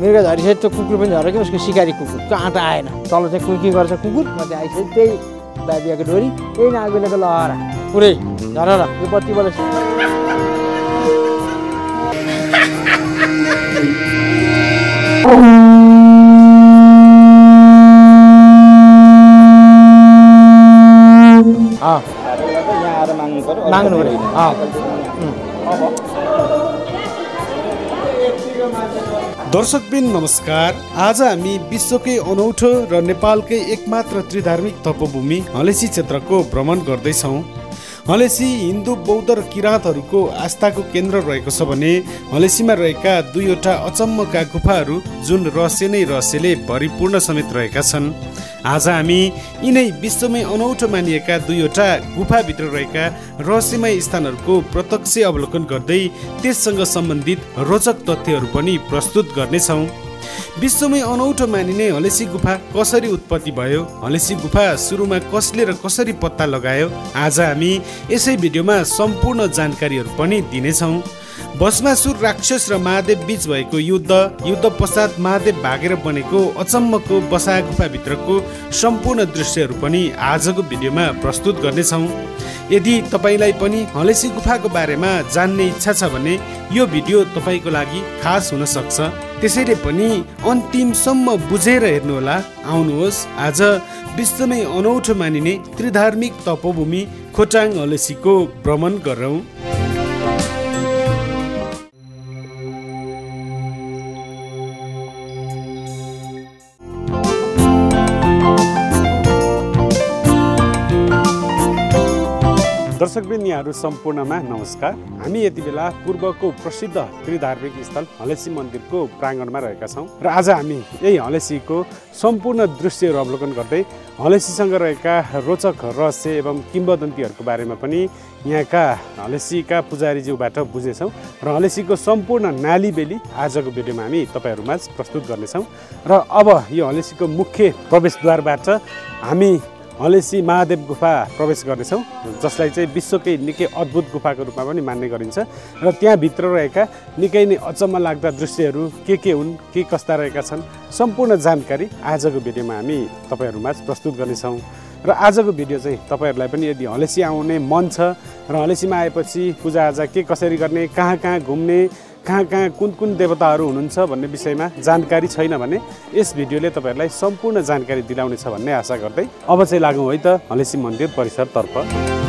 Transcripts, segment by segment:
मेरे झरी से तो कुकुर पनि झऱ्यो कि उसको शिकारी कुकुर काँटा आएन तल चाहिँ कुकी गर्छ कुकुर म चाहिँ आइसक्यो त्यही बाबियाको डोरी त्यही नागबेलाको लहरा पुरै झर र यो बत्ती बल माग्नु पर्यो दर्शकबिन नमस्कार। आज हामी विश्वकै अनौठो र नेपालकै एकमात्र त्रिधार्मिक तपभूमि हलेसी क्षेत्रको भ्रमण गर्दैछौँ। हलेसी हिन्दू बौद्ध र किराँतहरूको आस्थाको केन्द्र रहेको छ भने हलेसीमा रहेका दुईवटा अचम्मका गुफाहरू जुन रहस्य नै रहस्यले भरिपूर्ण समेत रहेका छन्। आज हामी यिनै विश्वमै अनौठो मानिएका दुईवटा गुफाभित्र रहेका रहस्यमय स्थानहरूको प्रत्यक्ष अवलोकन गर्दै त्यससँग सम्बन्धित रोचक तथ्यहरू पनि प्रस्तुत गर्नेछौँ। विश्वमै अनौठो मानिने हलेसी गुफा कसरी उत्पत्ति भयो, हलेसी गुफा सुरुमा कसले र कसरी पत्ता लगायो, आज हामी यसै भिडियोमा सम्पूर्ण जानकारीहरू पनि दिनेछौँ। भस्मासुर राक्षस र महादेव बीच भएको युद्ध पश्चात महादेव भागेर बनेको अचम्मको बसा गुफाभित्रको सम्पूर्ण दृश्यहरू पनि आजको भिडियोमा प्रस्तुत गर्नेछौँ। यदि तपाईँलाई पनि हलेसी गुफाको बारेमा जान्ने इच्छा छ भने यो भिडियो तपाईँको लागि खास हुन सक्छ, त्यसैले पनि अन्तिमसम्म बुझेर हेर्नुहोला। आउनुहोस् आज विश्वमै अनौठो मानिने त्रिधार्मिक तपोभूमि खोटाङ हलेसीको भ्रमण गरौँ। दर्शकबिन यहाँहरू सम्पूर्णमा नमस्कार। हामी यति बेला पूर्वको प्रसिद्ध त्रिधार्मिक स्थल हलेसी मन्दिरको प्राङ्गणमा रहेका छौँ र आज हामी यही हलेसीको सम्पूर्ण दृश्यहरू अवलोकन गर्दै हलेसीसँग रहेका रोचक रहस्य एवं किम्बदन्तीहरूको बारेमा पनि यहाँका हलेसीका पुजारीज्यूबाट बुझ्नेछौँ र हलेसीको सम्पूर्ण नाली बेली आजको भिडियोमा हामी तपाईँहरूमाझ प्रस्तुत गर्नेछौँ। र अब यो हलेसीको मुख्य प्रवेशद्वारबाट हामी हलेसी महादेव गुफा प्रवेश गर्नेछौँ, जसलाई चाहिँ विश्वकै निकै अद्भुत गुफाको रूपमा पनि मान्ने गरिन्छ र त्यहाँभित्र रहेका निकै नै अचम्म लाग्दा दृश्यहरू के हुन्, के कस्ता रहेका छन्, सम्पूर्ण जानकारी आजको भिडियोमा हामी तपाईँहरूमाझ प्रस्तुत गर्नेछौँ। र आजको भिडियो चाहिँ तपाईँहरूलाई पनि यदि हलेसी आउने मन छ र हलेसीमा आएपछि पूजाआजा के कसरी गर्ने, कहाँ घुम्ने, कहाँ कुन देवताहरू हुनुहुन्छ भन्ने विषयमा जानकारी छैन भने यस भिडियोले तपाईँहरूलाई सम्पूर्ण जानकारी दिलाउनेछ भन्ने आशा गर्दै अब चाहिँ लागौँ है त हलेसी मन्दिर परिसरतर्फ।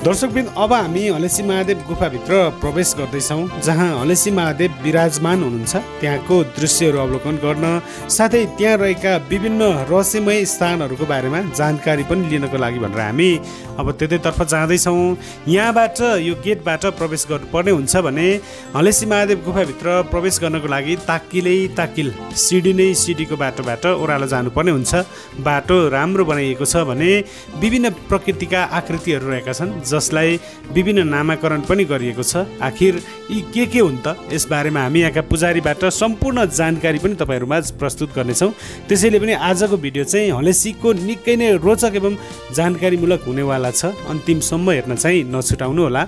दर्शकबिन अब हामी हलेसी महादेव गुफाभित्र प्रवेश गर्दैछौँ, जहाँ हलेसी महादेव विराजमान हुनुहुन्छ। त्यहाँको दृश्यहरू अवलोकन गर्न साथै त्यहाँ रहेका विभिन्न रहस्यमय स्थानहरूको बारेमा जानकारी पनि लिनको लागि भनेर हामी अब त्यतैतर्फ जाँदैछौँ। यहाँबाट यो गेटबाट प्रवेश गर्नुपर्ने हुन्छ भने हलेसी महादेव गुफाभित्र प्रवेश गर्नको लागि ताकिलै ताकिल सिडी नै सिडीको बाटोबाट ओह्रालो जानुपर्ने हुन्छ। बाटो राम्रो बनाइएको छ भने विभिन्न प्रकृतिका आकृतिहरू रहेका छन्, जसलाई विभिन्न नामाकरण पनि गरिएको छ। आखिर यी के हुन् त, यसबारेमा हामी यहाँका पुजारीबाट सम्पूर्ण जानकारी पनि तपाईँहरूमाझ प्रस्तुत गर्नेछौँ। त्यसैले पनि आजको भिडियो चाहिँ हलेसीको निकै नै रोचक एवं जानकारीमूलक हुनेवाला छ, अन्तिमसम्म हेर्न चाहिँ नछुटाउनुहोला।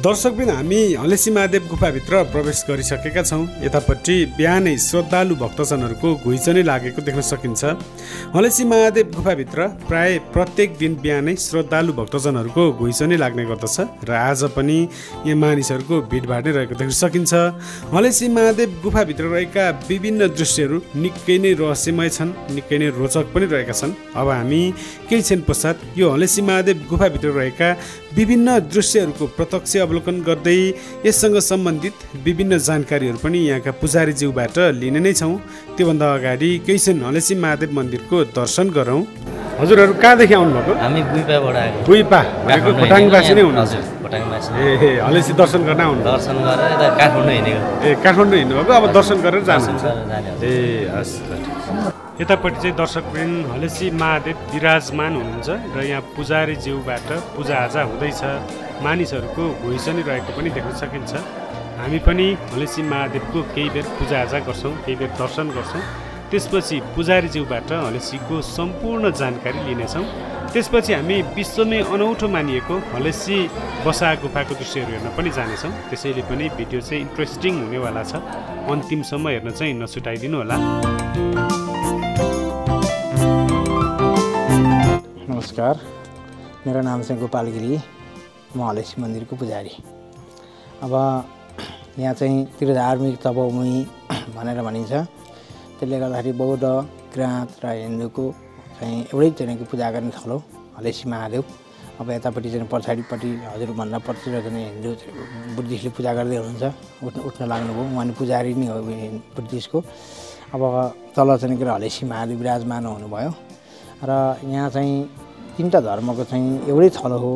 दर्शकबिन हामी हलेसी महादेव गुफाभित्र प्रवेश गरिसकेका छौँ। यतापट्टि बिहानै श्रद्धालु भक्तजनहरूको घुइँचो नै लागेको देख्न सकिन्छ। हलेसी महादेव गुफाभित्र प्राय प्रत्येक दिन बिहानै श्रद्धालु भक्तजनहरूको घुइँचो नै लाग्ने गर्दछ र आज पनि यहाँ मानिसहरूको भिडभाड नै रहेको देख्न सकिन्छ। हलेसी महादेव गुफाभित्र रहेका विभिन्न दृश्यहरू निकै नै रहस्यमय छन्, निकै नै रोचक पनि रहेका छन्। अब हामी केही क्षण पश्चात यो हलेसी महादेव गुफाभित्र रहेका विभिन्न दृश्यहरूको प्रत्यक्ष अवलोकन गर्दै यससँग सम्बन्धित विभिन्न जानकारीहरू पनि यहाँका पुजारीज्यूबाट लिने नै छौँ। त्योभन्दा अगाडि केही क्षण हलेसी महादेव मन्दिरको दर्शन गरौँ। हजुरहरू कहाँदेखि आउनुभएको? हामी गुइपाबाट आएको। गुइपा भनेको खोटाङवासी नै हुनुहुन्छ। खोटाङ हालेसी दर्शन गर्न आउनु दर्शन गरेर यता काठमाडौँ हिँडेको काठमाडौँ हिँड्नुभएको अब दर्शन गरेर जानुहुन्छ हस् यतापट्टि चाहिँ दर्शकवृन्द हालेसी महादेव विराजमान हुनुहुन्छ र यहाँ पुजारी ज्यूबाट पूजाआजा हुँदैछ मानिसहरूको घुइसनी रहेको पनि देख्न सकिन्छ हामी पनि हालेसी महादेवको केही बेर पूजाआजा गर्छौँ केही बेर दर्शन गर्छौँ त्यसपछि पुजारी ज्यूबाट हालेसीको सम्पूर्ण जानकारी लिनेछौँ त्यसपछि हामी विश्वमै अनौठो मानिएको हालेसी बसा गुफाको दृश्यहरू हेर्न पनि जानेछौँ त्यसैले पनि भिडियो चाहिँ इन्ट्रेस्टिङ हुनेवाला छ अन्तिमसम्म हेर्न चाहिँ नछुटाइदिनु होला नमस्कार मेरो नाम चाहिँ गोपाल गिरी म हालेसी मन्दिरको पुजारी अब यहाँ चाहिँ तीर्थधार्मिक तपभूमि भनेर भनिन्छ त्यसले गर्दाखेरि बौद्ध किराँत र हिन्दूको एउटै चाहिँ पूजा गर्ने ठाउँ हो हालेसी महादेव अब यतापट्टि चाहिँ पछाडिपट्टि हजुरभन्दा पछिल्लो चाहिँ हिन्दू बुद्धिस्टले पूजा गर्दै हुनुहुन्छ उठ्न लाग्नुभयो उहाँ नि पुजारी नै हो बुद्धिस्टको अब तल चाहिँ के हालेसी महादेव विराजमान हुनुभयो र यहाँ चाहिँ तिनवटा धर्मको चाहिँ एउटै थलो हो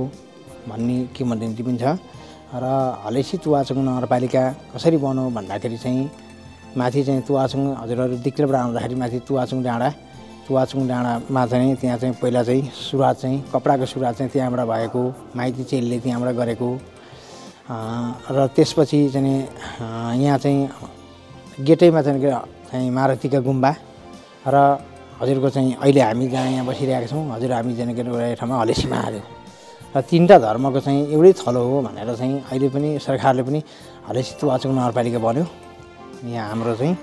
भन्ने किंवदन्ती पनि छ र हालेसी तुवाचुङ नगरपालिका कसरी बनाऊ भन्दाखेरि चाहिँ माथि चाहिँ तुवाचुङ हजुरहरू दिक्तेलबाट आउँदाखेरि माथि तुवाचुङ डाँडा तुवाचुङ डाँडामा चाहिँ त्यहाँ चाहिँ पहिला चाहिँ सुरुवात चाहिँ कपडाको सुरुवात चाहिँ त्यहाँबाट भएको माइती चेलीले त्यहाँबाट गरेको र त्यसपछि चाहिँ यहाँ चाहिँ गेटैमा चाहिँ मारुतिका गुम्बा र हजुरको चाहिँ अहिले हामी जहाँ यहाँ बसिरहेका छौँ हजुर हामी जाने एउटा ठाउँमा हालेसी महादेव र तिनवटा धर्मको चाहिँ एउटै थलो हो भनेर चाहिँ अहिले पनि सरकारले पनि हालेसी तुवाचुङ नगरपालिका बन्यो यहाँ हाम्रो चाहिँ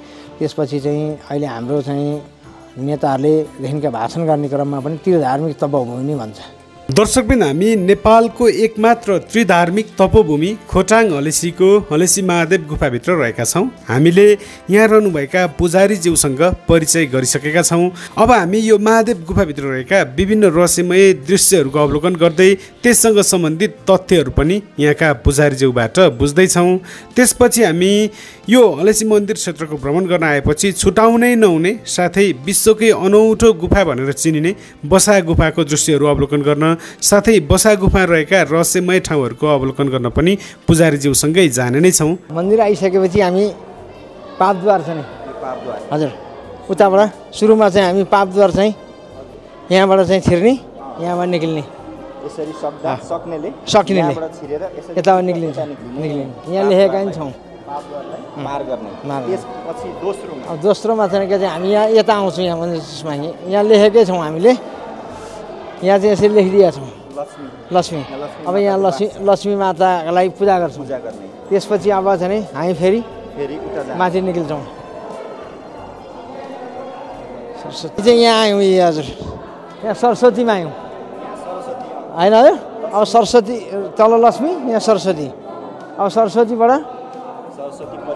त्यसपछि चाहिँ अहिले हाम्रो चाहिँ नेताहरूलेदेखिका भाषण गर्ने क्रममा पनि त्रिधार्मिक तपभूमि नै भन्छ दर्शकबिन हामी नेपालको एकमात्र त्रिधार्मिक तपभूमि खोटाङ हालेसीको हालेसी महादेव गुफाभित्र रहेका छौँ हामीले यहाँ रहनुभएका पुजारीज्यूसँग परिचय गरिसकेका छौँ अब हामी यो महादेव गुफाभित्र रहेका विभिन्न रहस्यमय दृश्यहरूको अवलोकन गर्दै त्यससँग सम्बन्धित तथ्यहरू पनि यहाँका पुजारीज्यूबाट बुझ्दैछौँ त्यसपछि हामी यो हालेसी मन्दिर क्षेत्रको भ्रमण गर्न आएपछि छुटाउनै नहुने साथै विश्वकै अनौठो गुफा भनेर चिनिने बसा गुफाको दृश्यहरू अवलोकन गर्न साथै बसा गुफा रहेका रहस्यमय ठाउँहरूको अवलोकन गर्न पनि पुजारीज्यूसँगै जाने नै छौँ मन्दिर आइसकेपछि हामी पापद्वार चाहिँ हजुर उताबाट सुरुमा चाहिँ हामी पापद्वार चाहिँ यहाँबाट चाहिँ छिर्ने यहाँबाट निक्लिने यसरी सक्नेले छिरेर यताबाट निक्लिन्छ यहाँ लेखेका नि छौँ दोस्रोमा चाहिँ हामी यहाँ यता आउँछौँ यहाँ मन्दिरमा यहाँ लेखेकै छौँ हामीले यहाँ चाहिँ यसरी लेखिदिएका छौँ लक्ष्मी अब यहाँ लक्ष्मी माताको लागि पूजा गर्छौँ त्यसपछि अब चाहिँ हामी फेरि माथि निक्लिन्छौँ सरस्वती चाहिँ यहाँ आयौँ हजुर यहाँ सरस्वतीमा आयौँ होइन हजुर अब सरस्वती तल लक्ष्मी यहाँ सरस्वती अब सरस्वतीबाट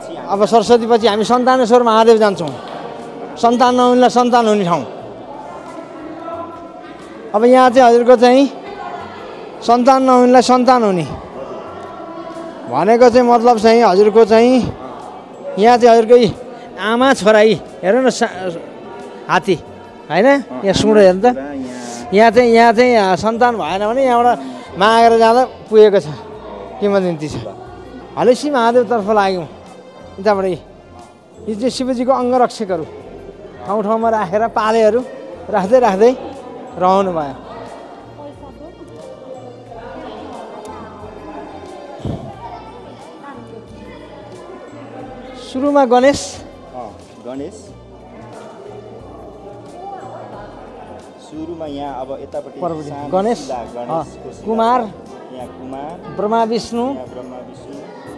अब सरस्वतीपछि हामी सन्तानेश्वर महादेव जान्छौँ सन्तान नहुनेलाई सन्तान हुने ठाउँ अब यहाँ चाहिँ हजुरको चाहिँ सन्तान नहुनेलाई सन्तान हुने भनेको चाहिँ मतलब चाहिँ हजुरको चाहिँ यहाँ चाहिँ हजुरको आमा छोराई हेर न हात्ती होइन यहाँ सुँड हेर्नु त यहाँ चाहिँ सन्तान भएन भने यहाँबाट मागेर जाँदा पुगेको छ किंवदन्ती छ हालेसी महादेवतर्फ लाग्यौँ यताबाट यी चाहिँ शिवजीको अङ्गरक्षकहरू ठाउँ ठाउँमा राखेर पालेहरू राख्दै राख्दै रहनु भयो सुरुमा गणेश सुरुमा यहाँ अब यतापट्टि गणेश कुमार ब्रह्मा विष्णु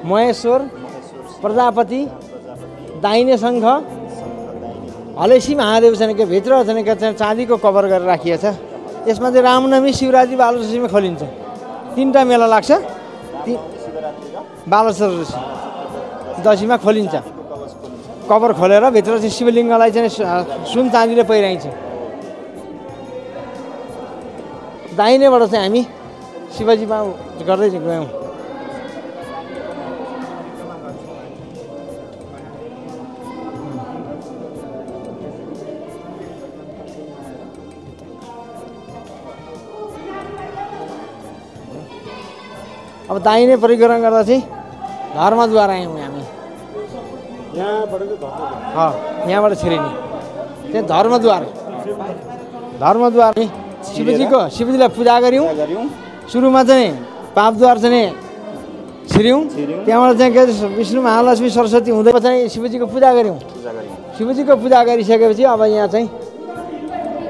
महेश्वर प्रजापति दाहिने शङ्ख हालेसी महादेव छानेको भित्र छानेको चाँदीको कभर गरेर राखिएको छ यसमा चाहिँ रामनवमी शिवरात्रि बालचतुर्दशीमा खोलिन्छ तिनवटा मेला लाग्छ बालचतुर्दशी दशीमा खोलिन्छ कभर खोलेर भित्र चाहिँ शिवलिङ्गलाई चाहिँ सुन चाँदीले पहिराइन्छ दाहिनेबाट चाहिँ हामी शिवजीमा गर्दै गयौँ अब दाहिने परिक्रमा गर्दा चाहिँ घरमा द्वार आयौँ हामी। हाँ यहाँबाट छिरिने त्यहाँ धर्मद्वार, धर्मद्वार शिवजीको, शिवजीलाई पूजा गऱ्यौँ। सुरुमा चाहिँ पापद्वार चाहिँ छिर्यौँ, त्यहाँबाट चाहिँ के विष्णु महालक्ष्मी सरस्वती हुँदै चाहिँ शिवजीको पूजा गऱ्यौँ। शिवजीको पूजा गरिसकेपछि अब यहाँ चाहिँ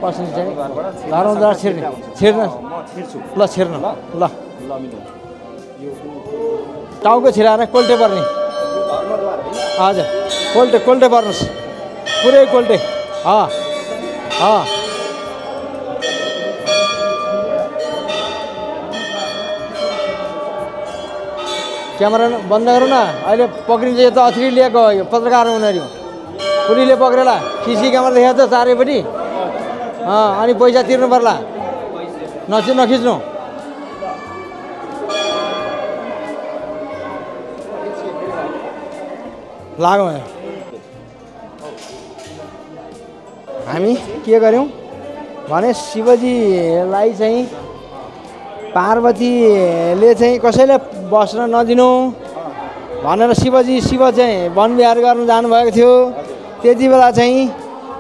पस्ने चाहिँ धर्मद्वार छिर्ने, छिर्न ल छिर्न ल टाउको छिराएर कोल्टे पर्ने। हजुर कोल्टे, कोल्टे पर्नुहोस् पुरै कोल्टे। अँ अँ क्यामेरा बन्द गरौँ न, अहिले पक्रिन्छ यो त अथरी लिएको यो पत्रकार उनीहरू पुलिसले पक्रेला, खिसी क्यामेरा देखाएको छ चारैपट्टि। अँ अनि पैसा तिर्नु पर्ला, नखिच्नु। लाग्यो हामी के गऱ्यौँ भने शिवजीलाई चाहिँ पार्वतीले चाहिँ कसैलाई बस्न नदिनु भनेर शिव चाहिँ वनविहार गर्न जानुभएको थियो। त्यति बेला चाहिँ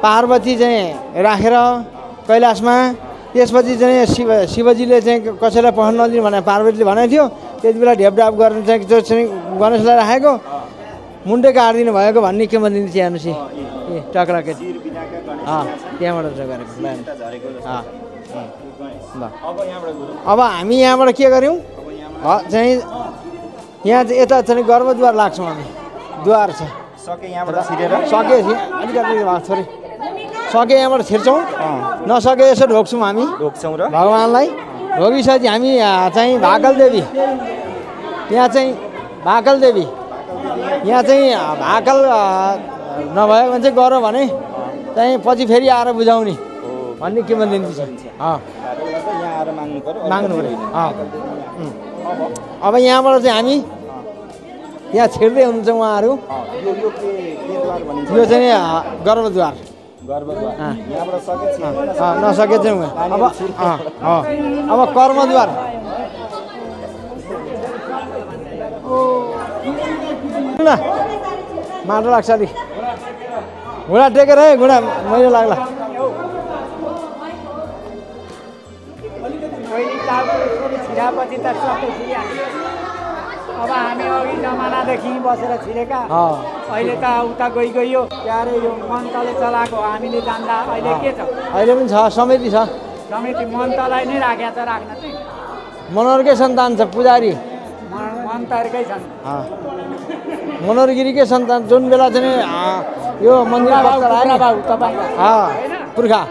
पार्वती चाहिँ राखेर कैलाशमा, त्यसपछि चाहिँ शिवजीले चाहिँ कसैलाई पस्न नदिनु भनेर पार्वतीले भनेको थियो। त्यति बेला ढेपढाप गर्नु चाहिँ जो चाहिँ गणेशलाई राखेको मुन्डे काटिदिनु भएको भन्ने के भनिदिन्छ हेर्नुहोस् ए टक्रा के। अँ त्यहाँबाट अब हामी यहाँबाट के गऱ्यौँ चाहिँ यहाँ चाहिँ यता चाहिँ गर्भद्वार लाग्छौँ हामी, द्वार छ सके यहाँबाट छिरेर, सके अलिकति छोरी सके यहाँबाट छिर्छौँ, नसके यसो ढोक्छौँ हामी, ढोक्छौँ र भगवान्लाई। ढोकिसकेपछि हामी चाहिँ भाकलदेवी, यहाँ चाहिँ भाकलदेवी, यहाँ चाहिँ भाकल नभएको मान्छे गऱ्यो भने चाहिँ पछि फेरि आएर बुझाउने भन्ने के भनिदिन्छ। माग्नु पऱ्यो। अब यहाँबाट चाहिँ हामी यहाँ छिर्दै हुनुहुन्छ उहाँहरू। यो चाहिँ गर्भद्वार, नसके चाहिँ अब कर्मद्वार। माटो लाग्छ अलि, घुँडा टेकेर है, घुँडा मैले लाग्ला। अब हामी अघि जमानादेखि बसेर छिरेका, अहिले त उता गइ गयो क्यारे यो मन्तले चलाएको हामीले जान्दा अहिले के छ, अहिले पनि छ समिति, छ समिति मन्तलाई नै राखेको छ, राख्न चाहिँ मनरकै सन्तान छ पुजारी, मन्तरकै छन् मनोरगिरीकै सन्तान। जुन बेला चाहिँ यो मन्दिर पुर्खा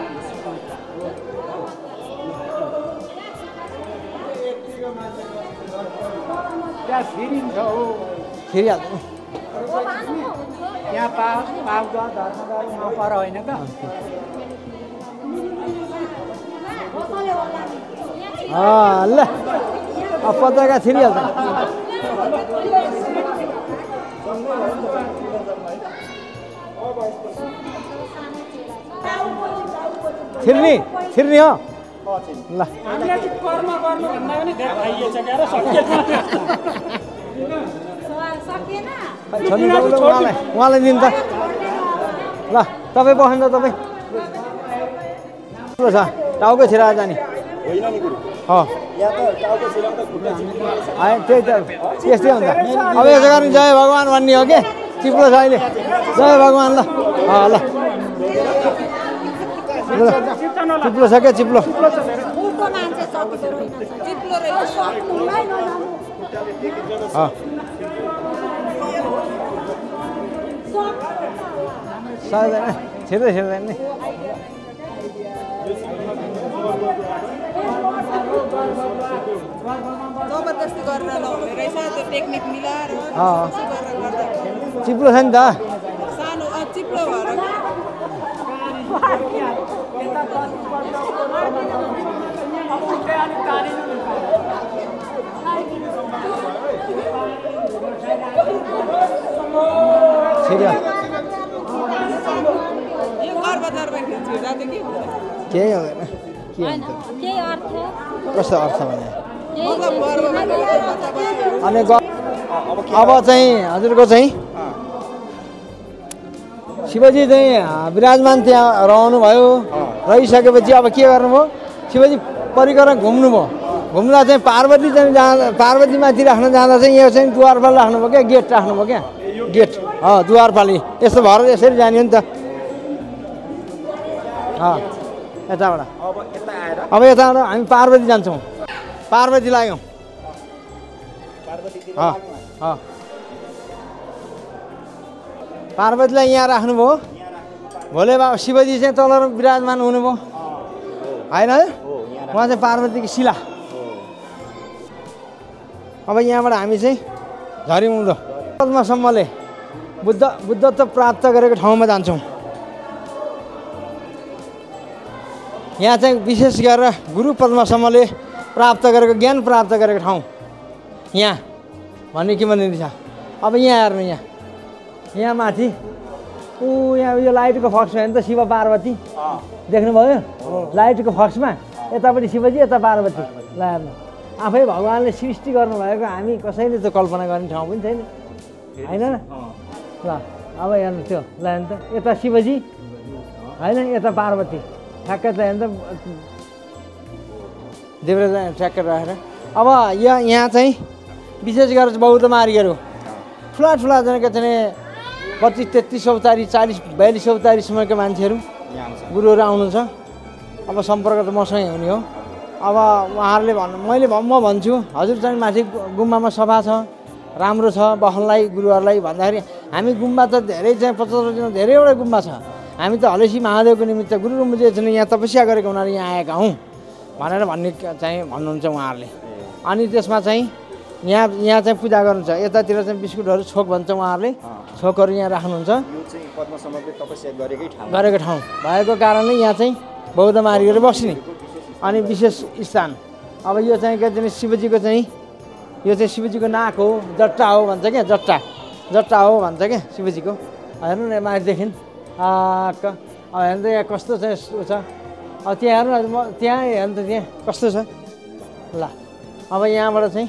ल पताका छिरिहाल्छ। छिर्ने छिर्ने हो ल उहाँलाई दिनु त ल। तपाईँ बस्नु त, तपाईँ छ टाउको छिराएर जाने त्यही त त्यस्तै हुन्छ। अब यसो गर्ने जय भगवान् भन्ने हो के चिप्लो छ अहिले, जय भगवान् ल ल चिप्लो छ क्या चिप्लो। छिर्दै छिर्दैन नि चिप्लो छ नि त केही हुँदैन, के कस्तो अर्थ भने अनि अब चाहिँ हजुरको चाहिँ शिवजी चाहिँ विराजमान त्यहाँ रहनुभयो, रहिसकेपछि अब के गर्नुभयो? शिवजी परिक्रमा घुम्नुभयो, घुम्दा चाहिँ पार्वती चाहिँ जहाँ पार्वतीमाथि राख्न जाँदा चाहिँ यो चाहिँ द्वारपाल राख्नुभयो क्या, गेट राख्नुभयो क्या, गेट द्वारपाली यस्तो भएर यसरी जाने नि त। यताबाट अब यताबाट हामी पार्वती जान्छौँ, पार्वती लाग्यौँ। पार्वतीलाई यहाँ राख्नुभयो, भोले बाबा शिवजी चाहिँ तल विराजमान हुनुभयो होइन, उहाँ चाहिँ पार्वतीको शिला। अब यहाँबाट हामी चाहिँ झरी उँधो पद्मसम्मले बुद्धत्व प्राप्त गरेको ठाउँमा जान्छौँ। यहाँ चाहिँ विशेष गरेर गुरु पद्मसम्मले प्राप्त गरेको ज्ञान प्राप्त गरेको ठाउँ यहाँ भन्ने के भनिन्छ। अब यहाँ हेर्नु, यहाँ यहाँ माथि ऊ यहाँ यो लाइटको फक्स हो नि त, शिव पार्वती देख्नुभयो लाइटको फक्समा, यतापट्टि शिवजी यता पार्वती। ल हेर्नु, आफै भगवान्ले सृष्टि गर्नुभएको हामी कसैले त कल्पना गर्ने ठाउँ पनि छैन होइन। ल अब हेर्नु त्यो ल हेर्नु त, यता शिवजी होइन यता पार्वती, ठ्याक्कै त हेर्नु त देवराज ठ्याक्कै राखेर। अब यहाँ चाहिँ विशेष गरेर बौद्ध मार्गीहरू ठुला ठुला जनाको चाहिँ 25, 33 औतारी, 40, 42 औतारी समयको मान्छेहरू गुरुहरू आउनुहुन्छ। अब सम्पर्क त मसँगै हुने हो। अब उहाँहरूले भन्नु म भन्छु हजुर चाहिँ माथि गुम्बामा सभा छ, राम्रो छ बहनलाई गुरुहरूलाई भन्दाखेरि हामी गुम्बा त धेरै चाहिँ 75 धेरैवटा गुम्बा छ, हामी त हलेसी महादेवको निमित्त गुरु रुम्बुजे चाहिँ यहाँ तपस्या गरेको हुनाले यहाँ आएका हौँ भनेर भन्ने चाहिँ भन्नुहुन्छ उहाँहरूले। अनि त्यसमा चाहिँ यहाँ चाहिँ पूजा गर्नुहुन्छ, यतातिर चाहिँ बिस्कुटहरू छोक भन्छ उहाँहरूले, छोकहरू यहाँ राख्नुहुन्छ। गरेको ठाउँ भएको कारणले यहाँ चाहिँ बौद्ध मार्गीहरू बस्ने अनि विशेष स्थान। अब यो चाहिँ के चाहिँ शिवजीको चाहिँ यो चाहिँ शिवजीको नाक हो, जट्टा हो भन्छ क्या, जट्टा हो भन्छ क्या शिवजीको। हेर्नु न माथिदेखि आक हेर्नु त यहाँ कस्तो चाहिँ छ। अब त्यहाँ हेर्नु, त्यहाँ हेर्नु त त्यहाँ कस्तो छ। ल अब यहाँबाट चाहिँ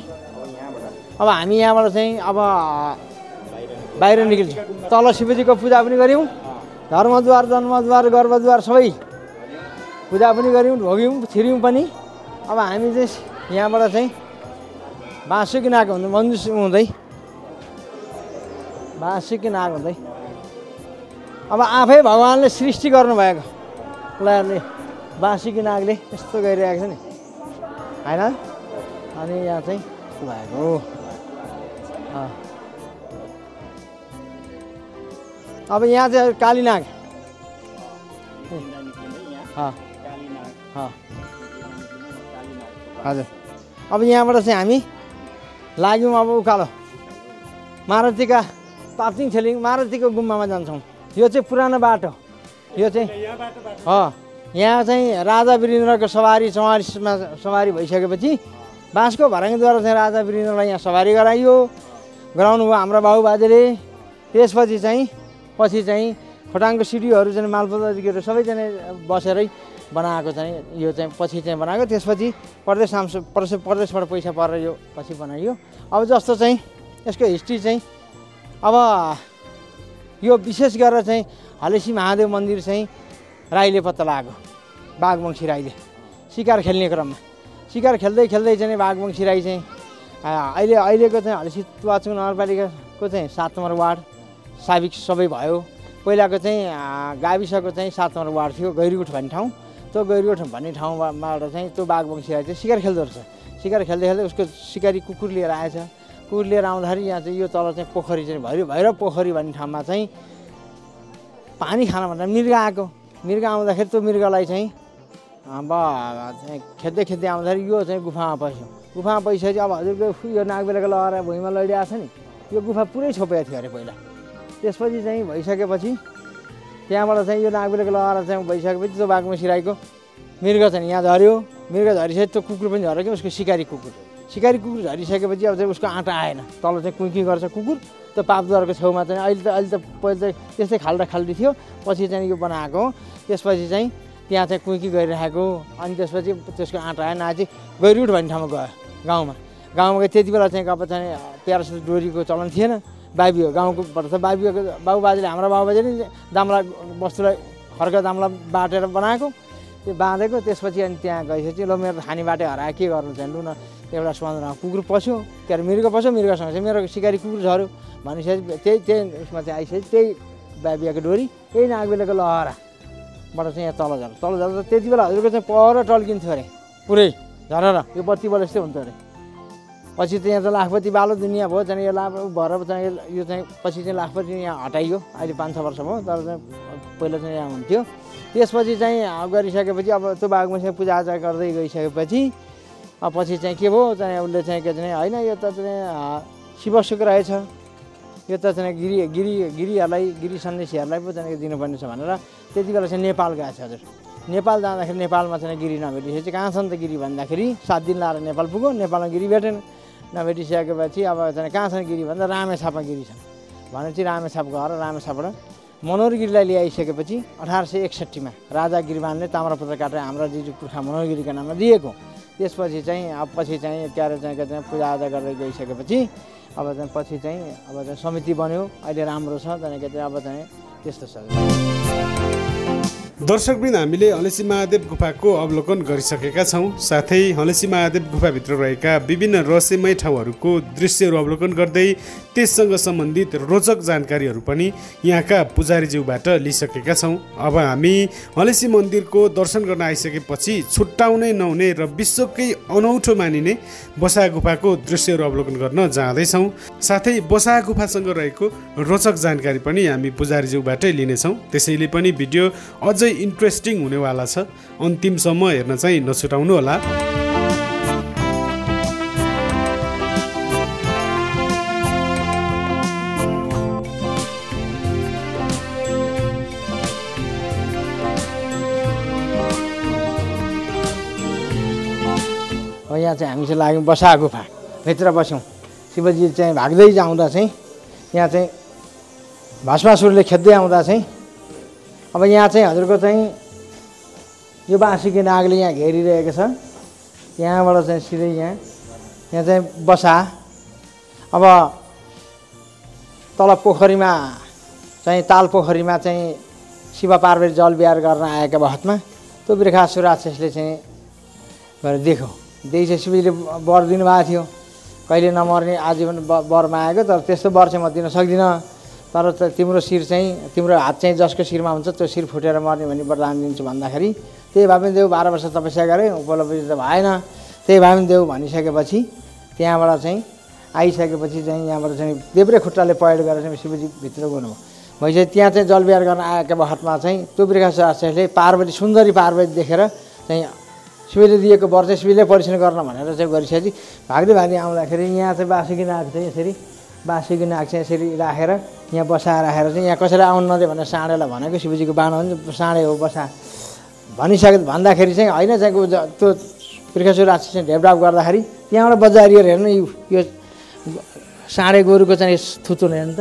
अब हामी यहाँबाट चाहिँ अब बाहिर निस्किन्छौँ। तल शिवजीको पूजा पनि गऱ्यौँ, धर्मद्वार जन्मद्वार गर्भद्वार सबै पूजा पनि गऱ्यौँ, ढोग्यौँ छिर्यौँ पनि। अब हामी चाहिँ यहाँबाट चाहिँ बाँसुकी नाग हुँदै बाँसुकी नाग हुँदै अब आफै भगवान्ले सृष्टि गर्नुभएको लयले बाँसुकी नागले यस्तो गइरहेको छ नि होइन। अनि यहाँ चाहिँ भएको अब यहाँ चाहिँ कालीनाग हजुर। अब यहाँबाट चाहिँ हामी लाग्यौँ अब उकालो मारुतिका पाप्तिङ छेलिङ मारुतिको गुम्बामा जान्छौँ। यो चाहिँ पुरानो बाटो, यो चाहिँ यहाँ चाहिँ राजा वीरेन्द्रको सवारी भइसकेपछि बाँसको भर्याङद्वारा चाहिँ राजा वीरेन्द्रलाई यहाँ सवारी गराइयो, गराउनुभयो हाम्रो बाबुबाजेले। त्यसपछि चाहिँ खोटाङको सिटीहरू चाहिँ मालपोताजीहरू सबैजना बसेरै बनाएको चाहिँ यो चाहिँ पछि चाहिँ बनाएको। त्यसपछि प्रदेशबाट पैसा परेर यो पछि बनाइयो। अब जस्तो चाहिँ यसको हिस्ट्री चाहिँ अब यो विशेष गरेर चाहिँ हलेसी महादेव मन्दिर चाहिँ राईले पत्ता लगाएको, बागवंशी राईले सिकार खेल्ने क्रममा खेल्दै चाहिँ बागवंशी राई चाहिँ अहिलेको चाहिँ हलेसी तुवाचुङ नगरपालिकाको चाहिँ 7 नम्बर वार्ड साबिक सबै भयो। पहिलाको चाहिँ गाविसको चाहिँ 7 नम्बर वार्ड थियो गैरीगुठ भन्ने ठाउँ, त्यो गैरीगुठ भन्ने ठाउँबाट चाहिँ त्यो बागवंशी राई चाहिँ सिकार खेल्दो रहेछ। सिकार खेल्दै उसको सिकारी कुकुर लिएर आएछ, कुकुर लिएर आउँदाखेरि यहाँ चाहिँ यो तल चाहिँ पोखरी चाहिँ भैरव पोखरी भन्ने ठाउँमा चाहिँ पानी खान भनेर मृगा आएको। मृगा आउँदाखेरि त्यो मृगलाई चाहिँ अब खेद्दै आउँदाखेरि यो चाहिँ गुफामा पस्यो। गुफामा पसिसकेपछि अब हजुरको यो नागबेलाको लगाएर भुइँमा लडिरहेको छ नि, यो गुफा पुरै छोपेको थियो अरे पहिला। त्यसपछि चाहिँ भइसकेपछि त्यहाँबाट चाहिँ यो नागबेलाको लगाएर चाहिँ भइसकेपछि त्यो बागवंशी राईको मृग चाहिँ यहाँ झऱ्यो। मृग झरिसकेपछि त्यो कुकुर पनि झऱ्यो कि उसको सिकारी कुकुर झरिसकेपछि अब चाहिँ उसको आँटा आएन, तल चाहिँ कुइकी गर्छ कुकुर। त्यो पापद्वारको छेउमा चाहिँ अहिले त पहिला चाहिँ त्यस्तै खाल्डा थियो, पछि चाहिँ यो बनाएको। त्यसपछि चाहिँ त्यहाँ चाहिँ कुइकी गरिरहेको अनि त्यसपछि त्यसको आँटा आएन, आज गैरुठ भन्ने ठाउँमा गयो। गाउँमा त्यति बेला चाहिँ गप चाहिँ प्यारासुट डोरीको चलन थिएन। बाबु गाउँको बाबुबाजेले हाम्रो बाबुबाजेले दामला वस्तुलाई खर्क दामला बाटेर बनाएको, त्यो बाँधेको त्यसपछि अनि त्यहाँ गएपछि ल मेरो खानी बाटे हरायो के गर्नु चाहिँ लु न एउटा सुन्दरमा कुकुर पस्यो, त्यहाँ मृगसँग चाहिँ मेरो सिकारी कुकुर झऱ्यो भनेपछि त्यही उसमा चाहिँ आइसकेपछि त्यही बाबियाको डोरी त्यही नागबेलाको लहराबाट चाहिँ यहाँ तल झर त त्यति बेला हजुरको चाहिँ पर टल्किन्थ्यो अरे पुरै झरेर, यो बत्तीबाट यस्तै हुन्थ्यो अरे। पछि त यहाँ त लाखपति बालो दुनियाँ भयो चाहिँ यो लाभ भएर चाहिँ यो चाहिँ पछि चाहिँ लाखपति यहाँ हटाइयो, अहिले 5-6 वर्ष भयो, तर चाहिँ पहिला चाहिँ यहाँ हुन्थ्यो। त्यसपछि चाहिँ गरिसकेपछि अब त्यो बाघमा चाहिँ पूजाआजा गर्दै गइसकेपछि अब पछि चाहिँ के भयो चाहिँ उसले चाहिँ के चाहिँ होइन यो त चाहिँ शिवशुक रहेछ, यो त चाहिँ गिरी सन्देशीहरूलाई पो चाहिँ दिनुपर्ने छ भनेर त्यति बेला चाहिँ नेपाल गएको छ। हजुर नेपाल जाँदाखेरि नेपालमा चाहिँ गिरी नभेटिसकेपछि कहाँ छन् त गिरी भन्दाखेरि 7 दिन लाएर नेपाल पुग्यो, नेपालमा गिरी भेटेन, नभेटिसकेपछि अब चाहिँ कहाँ छन् गिरी भन्दा रामेछापमा गिरी छन् भनेपछि रामेछाप गएर रामेछापबाट मनोहरगिरीलाई ल्याइसकेपछि 1861मा राजा गिरिमानले ताम्रापुत्र काटेर हाम्रो जिजु पुर्खा मनोहरगिरीको नाममा दिएको। त्यसपछि चाहिँ अब पछि चाहिँ क्यारे चाहिँ पूजाआजा गर्दै गइसकेपछि अब चाहिँ पछि चाहिँ अब चाहिँ समिति बन्यो, अहिले राम्रो छ त्यहाँदेखि अब चाहिँ त्यस्तो छ। दर्शकवृन्द हामीले हलेसी महादेव गुफाको अवलोकन गरिसकेका छौँ, साथै हलेसी महादेव गुफाभित्र रहेका विभिन्न रहस्यमय ठाउँहरूको दृश्यहरू अवलोकन गर्दै त्यससँग सम्बन्धित रोचक जानकारीहरू पनि यहाँका पुजारीज्यूबाट लिइसकेका छौँ। अब हामी हलेसी मन्दिरको दर्शन गर्न आइसकेपछि छुट्टाउनै नहुने र विश्वकै अनौठो मानिने बसा गुफाको दृश्यहरू अवलोकन गर्न जाँदैछौँ, साथै बसा गुफासँग रहेको रोचक जानकारी पनि हामी पुजारीज्यूबाटै लिनेछौँ। त्यसैले पनि भिडियो अझै इन्ट्रेस्टिङ हुनेवाला छ, अन्तिमसम्म हेर्न चाहिँ नछुटाउनु होला। यहाँ चाहिँ हामी चाहिँ लाग्यौँ बसा गुफा भित्र बस्यौँ। शिवजी चाहिँ भाग्दै जाँदा चाहिँ यहाँ चाहिँ भस्मासुरले खेद्दै आउँदा चाहिँ अब यहाँ चाहिँ हजुरको चाहिँ यो बाँसुकी नागले यहाँ घेरिरहेको छ, यहाँबाट चाहिँ सिधै यहाँ चाहिँ बसा। अब तल पोखरीमा चाहिँ ताल पोखरीमा चाहिँ शिव पार्वती जल बिहार गर्न आएका बखतमा त्यो बिर्खासुर राक्षसले चाहिँ भनेर देखेपछि शिवजीले वर दिनुभएको थियो, कहिले नमर्ने आजीवन वर मागेको, तर त्यस्तो वर चाहिँ म दिन सक्दिनँ, तर तिम्रो शिर चाहिँ तिम्रो हात चाहिँ जसको शिरमा हुन्छ त्यो शिर फुटेर मर्ने भन्ने वरदान दिन्छु भन्दाखेरि त्यही भाविन देव 12 वर्ष तपस्या गरेँ, उपलब्धि त भएन, त्यही भाविन देव भनिसकेपछि त्यहाँबाट चाहिँ आइसकेपछि चाहिँ यहाँबाट चाहिँ देब्रे खुट्टाले पहेड गरेर चाहिँ शिवजी भित्र गउनु भएपछि त्यहाँ चाहिँ जलबिहार गर्न आएका बखतमा चाहिँ त्यो बिर्खासुरले पार्वती सुन्दरी पार्वती देखेर चाहिँ शिवले दिएको वर चाहिँ शिवले परीक्षण गर्न भनेर चाहिँ गरिसकेपछि भाग्दै आउँदाखेरि यहाँ चाहिँ बासुकी नाग चाहिँ यसरी बाँसुकी नाग चाहिँ यसरी राखेर यहाँ बसा राखेर चाहिँ यहाँ कसैलाई आउनु नदियो भनेर साँढेलाई भनेको, शिवजीको बाण हो साँढे हो बसा भनिसके भन्दाखेरि चाहिँ होइन चाहिँ त्यो बिर्खासुर राक्षस चाहिँ ढेपढाप गर्दाखेरि त्यहाँबाट बजारिएर हेर्नु यो साँढे गोरुको चाहिँ थुतुन हेर्नु त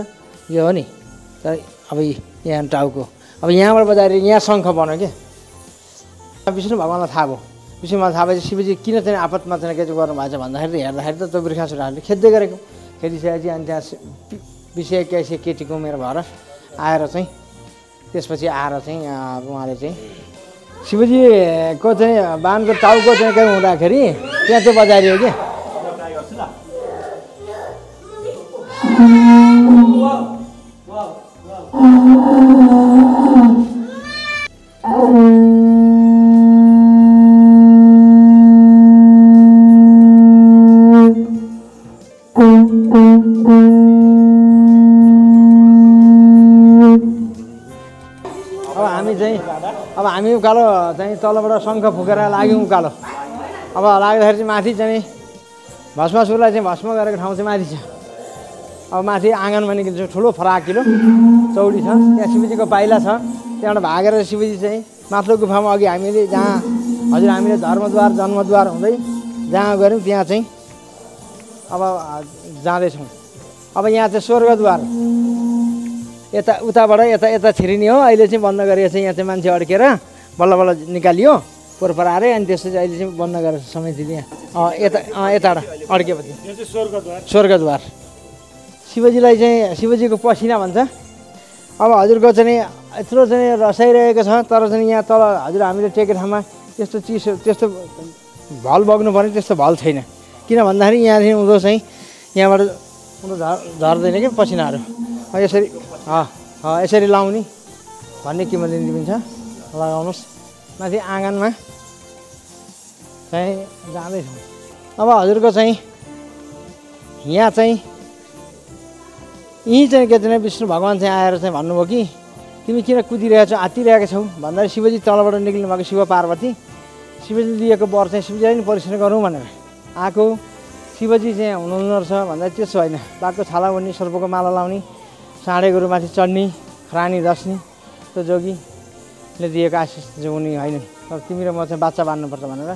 यो हो नि, तर अब यहाँ टाउको अब यहाँबाट बजारिएर यहाँ शङ्ख बनायो क्या। विष्णु भगवान्लाई थाहा भयो, विष्णु भगवान्लाई थाहा भएपछि शिवजी किन चाहिँ आपतमा चाहिँ के गर्नुभएको छ भन्दाखेरि हेर्दाखेरि त त्यो बिर्खासुर राक्षसले खेद्दै गरेको, खेलिसकेपछि अनि त्यहाँ 20-21 केटीको उमेर भएर आएर चाहिँ त्यसपछि आएर चाहिँ उहाँले चाहिँ शिवजीको चाहिँ बाणको टाउको चाहिँ के हुँदाखेरि त्यहाँ चाहिँ बजारियो कि हामी उकालो चाहिँ तलबाट शङ्ख फुकेर लाग्यौँ उकालो। अब लाग्दाखेरि चाहिँ माथि चाहिँ भस्मासुरलाई चाहिँ भस्म गरेको ठाउँ चाहिँ माथि छ। अब माथि आँगन भनेको चाहिँ ठुलो फराकिलो चौडी छ, त्यहाँ शिवजीको पाइला छ, त्यहाँबाट भागेर शिवजी चाहिँ माथिल्लो गुफामा अघि हामीले जहाँ हजुर हामीले धर्मद्वार जन्मद्वार हुँदै जहाँ गऱ्यौँ त्यहाँ चाहिँ अब जाँदैछौँ। अब यहाँ चाहिँ स्वर्गद्वार यता उताबाट यता छिरिने हो, अहिले चाहिँ बन्द गरेर चाहिँ यहाँ चाहिँ मान्छे अड्केर बल्ल बल्ल निकालियो। परपरारे अनि त्यसपछि अहिले चाहिँ बन्न गरेर समिति दिए यताबाट अड्केपछि स्वर्गद्वार। शिवजीलाई चाहिँ शिवजीको पसिना भन्छ। अब हजुरको चाहिँ यत्रो चाहिँ रसाइरहेको छ तर चाहिँ यहाँ तल हजुर हामीले टेके ठाउँमा त्यस्तो चिसो त्यस्तो भल बग्नु पर्ने त्यस्तो भल छैन, किन भन्दाखेरि यहाँदेखि उँधो चाहिँ यहाँबाट उँधो झर्दैन कि पसिनाहरू, यसरी यसरी लाउने भन्ने किमत दिन्छ। लगाउनुहोस् माथि आँगनमा चाहिँ जाँदैछौँ। अब हजुरको चाहिँ यहाँ चाहिँ यहीँ चाहिँ के चाहिँ विष्णु भगवान चाहिँ आएर चाहिँ भन्नुभयो कि तिमी किन कुदिरहेको छौ आत्तिरहेको छौ भन्दाखेरि शिवजी तलबाट निक्लिनु भएको शिव पार्वती शिवजी दिएको वर चाहिँ शिवजीलाई नि परीक्षण गरौँ भनेर आएको शिवजी चाहिँ हुनुहुन्न रहेछ भन्दा त्यसो होइन। बाघको छाला ओढ्ने, सर्पको माला लाउने, साँढे गोरुमाथि चढ्ने, खरानी रस्ने त्यो जोगीले दिएको आशिष जो उनी होइन। तर तिमी र म चाहिँ बाच्चा बाँध्नुपर्छ भनेर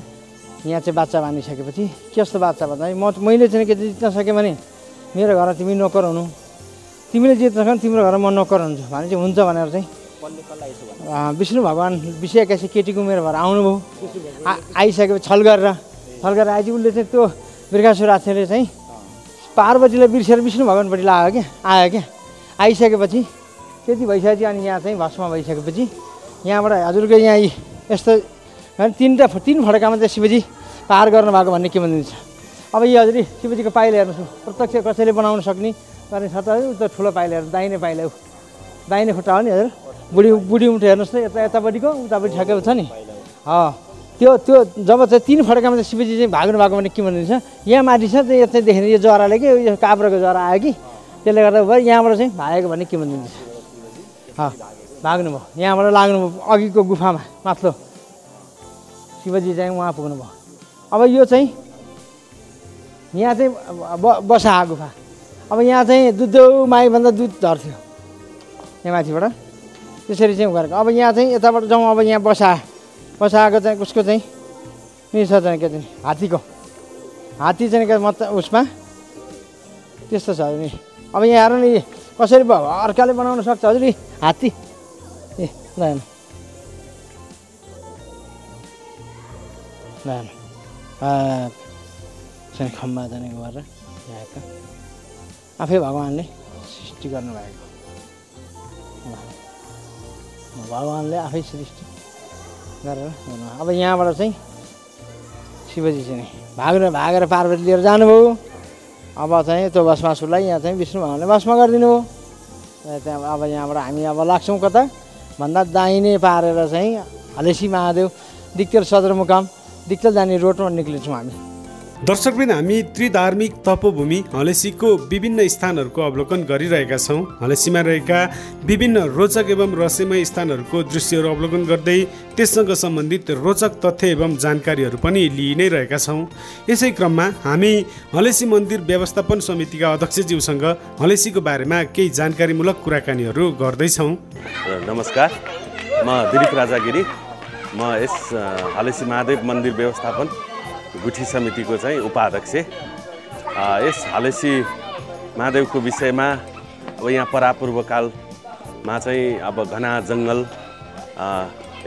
यहाँ चाहिँ बाच्चा बाँधिसकेपछि कस्तो बाच्चा भन्दाखेरि मैले चाहिँ के जित्न सकेँ भने मेरो घरमा तिमी नोकर हुनु, तिमीले जित्न सक्यो तिम्रो घरमा म नोकर हुन्छु भने चाहिँ हुन्छ भनेर चाहिँ विष्णु भगवान 2021 केटीको मेरो भएर आउनुभयो। आइसकेपछि छल गरेर आएपछि उसले चाहिँ त्यो बिर्खासुराक्षले चाहिँ पार्वतीलाई बिर्सेर विष्णु भगवानपट्टि लाग्यो क्या आयो क्या। आइसकेपछि त्यति भइसकेपछि अनि यहाँ चाहिँ भस्म भइसकेपछि यहाँबाट हजुरको यहाँ यस्तो तिन फड्कामा चाहिँ शिवजी पार गर्नुभएको भन्ने के भनिन्छ। अब यो हजुर शिवजीको पाइला हेर्नुहोस्, प्रत्यक्ष कसैले बनाउन सक्ने गर्ने छ त ठुलो पाइला हेर्नु, दाहिने पाइला दाहिने खुट्टा हो नि हजुर, बुढी उठे हेर्नुहोस् न यतापट्टिको उतापट्टि ठ्याकेको छ नि त्यो जब चाहिँ तिन फड्कामा चाहिँ शिवजी चाहिँ भाग्नु भएको भने के भनिन्छ। यहाँ माथि छ यो चाहिँ देख्ने यो जराले कि यो काभ्रोको जरा आयो कि त्यसले गर्दा भयो यहाँबाट चाहिँ भागेको भन्ने के भनिन्छ। भाग्नुभयो यहाँबाट लाग्नुभयो अघिको गुफामा माथिल्लो शिवजी चाहिँ उहाँ पुग्नुभयो। अब यो चाहिँ यहाँ चाहिँ बसा गुफा। अब यहाँ चाहिँ दुधौ माईभन्दा दुध झर्थ्यो यहाँ माथिबाट त्यसरी चाहिँ गरेको। अब यहाँ चाहिँ यताबाट जाउँ। अब यहाँ बसाएको चाहिँ उसको चाहिँ निसा चाहिँ के चाहिँ हात्ती चाहिँ के मत उसमा त्यस्तो छ नि। अब यहाँ हेर्नु नि कसरी अर्काले बनाउन सक्छ हजुर हात्ती ए नयाँ खम्बा जाने गरेर ल्याएको आफै भगवान्ले सृष्टि गर्नुभएको, भगवान्ले आफै सृष्टि गरेर। अब यहाँबाट चाहिँ शिवजी चाहिँ भागेर पार्वती लिएर जानुभयो। अब चाहिँ त्यो भस्मासुरलाई यहाँ चाहिँ विष्णु भगवान्ले भस्म गरिदिनु हो। त्यहाँ अब यहाँबाट हामी अब लाग्छौँ कता भन्दा दाहिने पारेर चाहिँ हलेसी महादेव दिक्तेल सदरमुकाम दिक्तेल जाने रोडमा निक्लिन्छौँ हामी। दर्शकवृन्द, हामी त्रिधार्मिक तपोभूमि हलेसीको विभिन्न स्थानहरूको अवलोकन गरिरहेका छौँ। हलेसीमा रहेका विभिन्न रोचक एवं रहस्यमय स्थानहरूको दृश्यहरू अवलोकन गर्दै त्यससँग सम्बन्धित रोचक तथ्य एवं जानकारीहरू पनि लिइ नै रहेका छौँ। यसै क्रममा हामी हलेसी मन्दिर व्यवस्थापन समितिका अध्यक्षज्यूसँग हलेसीको बारेमा केही जानकारीमूलक कुराकानीहरू गर्दैछौँ। नमस्कार, म दिलीप राजागिरी, म यस हलेसी महादेव मन्दिर व्यवस्थापन गुठी समितिको चाहिँ उपाध्यक्ष। यस हलेसी महादेवको विषयमा अब यहाँ परापूर्वकालमा चाहिँ अब घना जङ्गल,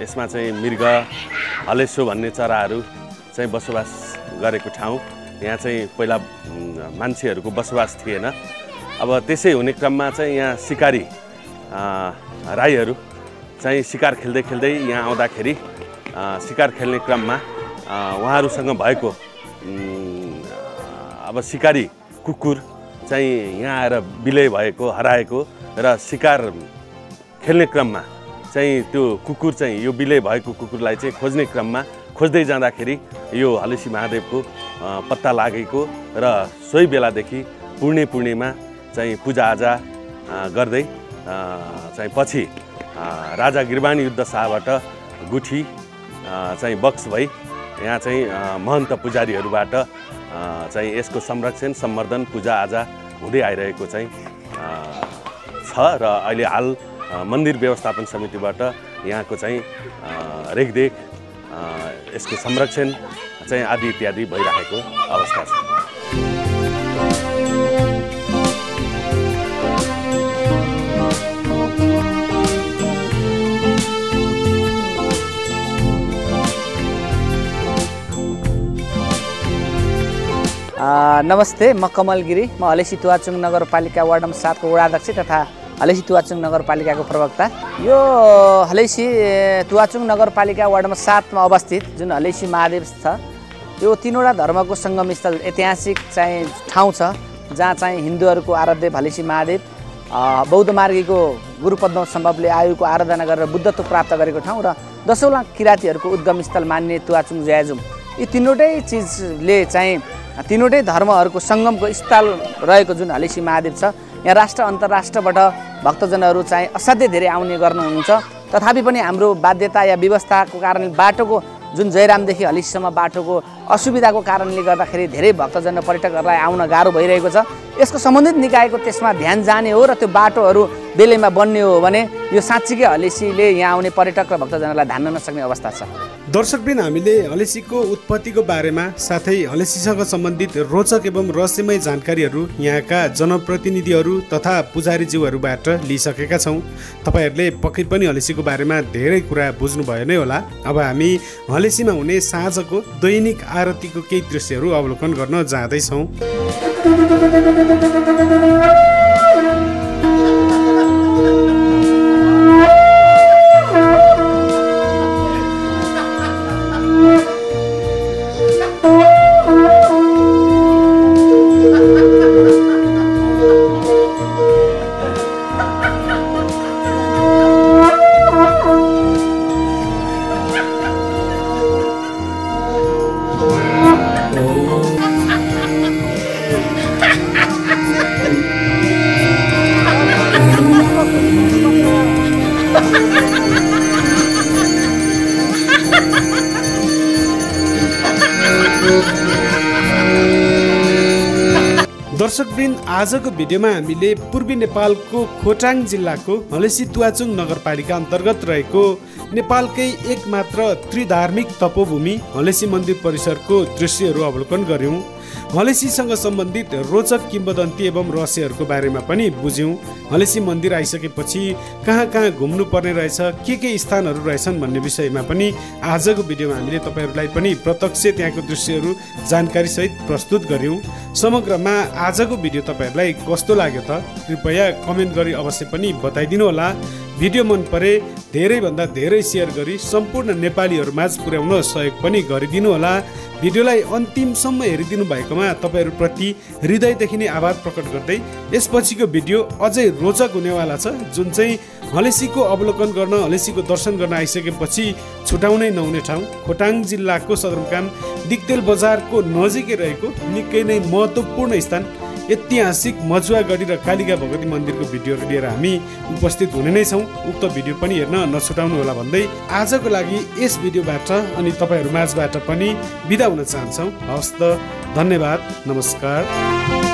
यसमा चाहिँ मृग हलेसो भन्ने चराहरू चाहिँ बसोबास गरेको ठाउँ। यहाँ चाहिँ पहिला मान्छेहरूको बसोबास थिएन। अब त्यसै हुने क्रममा चाहिँ यहाँ सिकारी राईहरू चाहिँ सिकार खेल्दै खेल्दै यहाँ आउँदाखेरि सिकार खेल्ने क्रममा उहाँहरूसँग भएको अब सिकारी कुकुर चाहिँ यहाँ आएर बिलै भएको हराएको र सिकार खेल्ने क्रममा चाहिँ त्यो कुकुर चाहिँ यो बिलै भएको कुकुरलाई चाहिँ खोज्ने क्रममा खोज्दै जाँदाखेरि यो हलेसी महादेवको पत्ता लागेको र सोही बेलादेखि पूर्णिमा चाहिँ पूजाआजा गर्दै चाहिँ पछि राजा गिरबान युद्ध शाहबाट गुठी चाहिँ बक्स भई यहाँ चाहिँ महन्त पुजारीहरूबाट चाहिँ यसको संरक्षण सम्वर्धन पूजाआजा हुँदै आइरहेको चाहिँ छ र अहिले हाल मन्दिर व्यवस्थापन समितिबाट यहाँको चाहिँ रेखदेख यसको संरक्षण चाहिँ आदि इत्यादि भइरहेको अवस्था छ। नमस्ते, म कमल गिरी। म हलेसी तुवाचुङ नगरपालिका वार्ड नम्बर 7 को वडाध्यक्ष तथा हलेसी तुवाचुङ नगरपालिका को प्रवक्ता। यो हलेसी तुवाचुङ नगरपालिका वार्ड नम्बर 7 मा अवस्थित जुन हलेसी महादेव छ, यो तीनवटा धर्मको संगम स्थल ऐतिहासिक चाहिँ ठाउँ छ, जहाँ चाहिँ हिन्दूहरुको आराध्य हलेसी महादेव बौद्ध मार्गीको गुरु पद्म सम्भवले आयुको आराधना गरेर बुद्धत्व प्राप्त गरेको ठाउँ र 10 लाख किरातीहरुको उद्गम स्थल मान्ने तुवाचुङ ज्याजुम। यी तीनवटै चीजले चाहिँ तीनवटै धर्महरुको संगमको स्थल रहेको जुन हलेसी महादेव छ, यहाँ राष्ट्र अन्तर्राष्ट्रबाट भक्तजनहरु चाहिँ असाध्यै धेरै आउने गर्नुहुन्छ। तथापि पनि हाम्रो बाध्यता या व्यवस्थाको कारणले बाटोको जुन जयरामदेखि हलेसीसम्म बाटोको असुविधाको कारणले गर्दाखेरि धेरै भक्तजन पर्यटकहरुलाई आउन गाह्रो भइरहेको छ। यसको सम्बन्धित निकायको त्यसमा ध्यान जाने हो र त्यो बाटोहरु बेलैमा बन्ने हो भने यो साँच्चीकै हलेसीले यहाँ आउने पर्यटक र भक्तजनलाई धान्न नसक्ने अवस्था छ। दर्शकबिन, हामीले हलेसीको उत्पत्तिको बारेमा साथै हलेसीसँग सम्बन्धित रोचक एवं रहस्यमय जानकारीहरू यहाँका जनप्रतिनिधिहरू तथा पुजारीज्यूहरूबाट लिइसकेका छौँ। तपाईहरूले पक्कै पनि हलेसीको बारेमा धेरै कुरा बुझ्नुभयो नै होला। अब हामी हलेसीमा हुने साँझको दैनिक आरतीको केही दृश्यहरू अवलोकन गर्न जाँदैछौँ। दर्शकवृन्द, आजको भिडियोमा हामीले पूर्वी नेपालको खोटाङ जिल्लाको हलेसी तुवाचुङ नगरपालिका अन्तर्गत रहेको नेपालकै एकमात्र त्रिधार्मिक तपोभूमि हलेसी मन्दिर परिसरको दृश्यहरू अवलोकन गऱ्यौँ। हलेसीसँग सम्बन्धित रोचक किम्बदन्ती एवं रहस्यहरूको बारेमा पनि बुझ्यौँ। हलेसी मन्दिर आइसकेपछि कहाँ कहाँ घुम्नुपर्ने रहेछ, के स्थानहरू रहेछन् भन्ने विषयमा पनि आजको भिडियोमा हामीले तपाईँहरूलाई पनि प्रत्यक्ष त्यहाँको दृश्यहरू जानकारीसहित प्रस्तुत गऱ्यौँ। समग्रमा आजको भिडियो तपाईँहरूलाई कस्तो लाग्यो त कृपया कमेन्ट गरी अवश्य पनि बताइदिनु होला। भिडियो मन परे धेरैभन्दा धेरै सेयर गरी सम्पूर्ण नेपालीहरूमाझ पुर्याउन सहयोग पनि गरिदिनु होला। भिडियोलाई अन्तिमसम्म हेरिदिनु भएकोमा तपाईँहरूप्रति हृदयदेखि नै आभार प्रकट गर्दै यसपछिको भिडियो अझै रोचक हुनेवाला छ, जुन चाहिँ हलेसीको अवलोकन गर्न, हलेसीको दर्शन गर्न आइसकेपछि छुटाउनै नहुने ठाउँ खोटाङ जिल्लाको सदरमुकाम दिक्तेल बजारको नजिकै रहेको निकै नै महत्त्वपूर्ण स्थान ऐतिहासिक मजुवागढी र कालिका भगवती मन्दिरको भिडियोहरू लिएर हामी उपस्थित हुने नै छौँ। उक्त भिडियो पनि हेर्न नछुटाउनु होला भन्दै आजको लागि यस भिडियोबाट अनि तपाईँहरू माझबाट पनि बिदा हुन चाहन्छौँ। हवस् त, धन्यवाद, नमस्कार।